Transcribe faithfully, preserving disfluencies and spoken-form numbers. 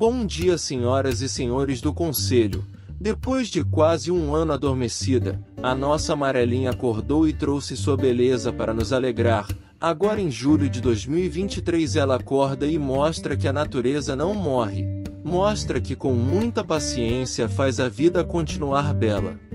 Bom dia, senhoras e senhores do Conselho. Depois de quase um ano adormecida, a nossa amarelinha acordou e trouxe sua beleza para nos alegrar. Agora em julho de dois mil e vinte e três ela acorda e mostra que a natureza não morre. Mostra que com muita paciência faz a vida continuar bela.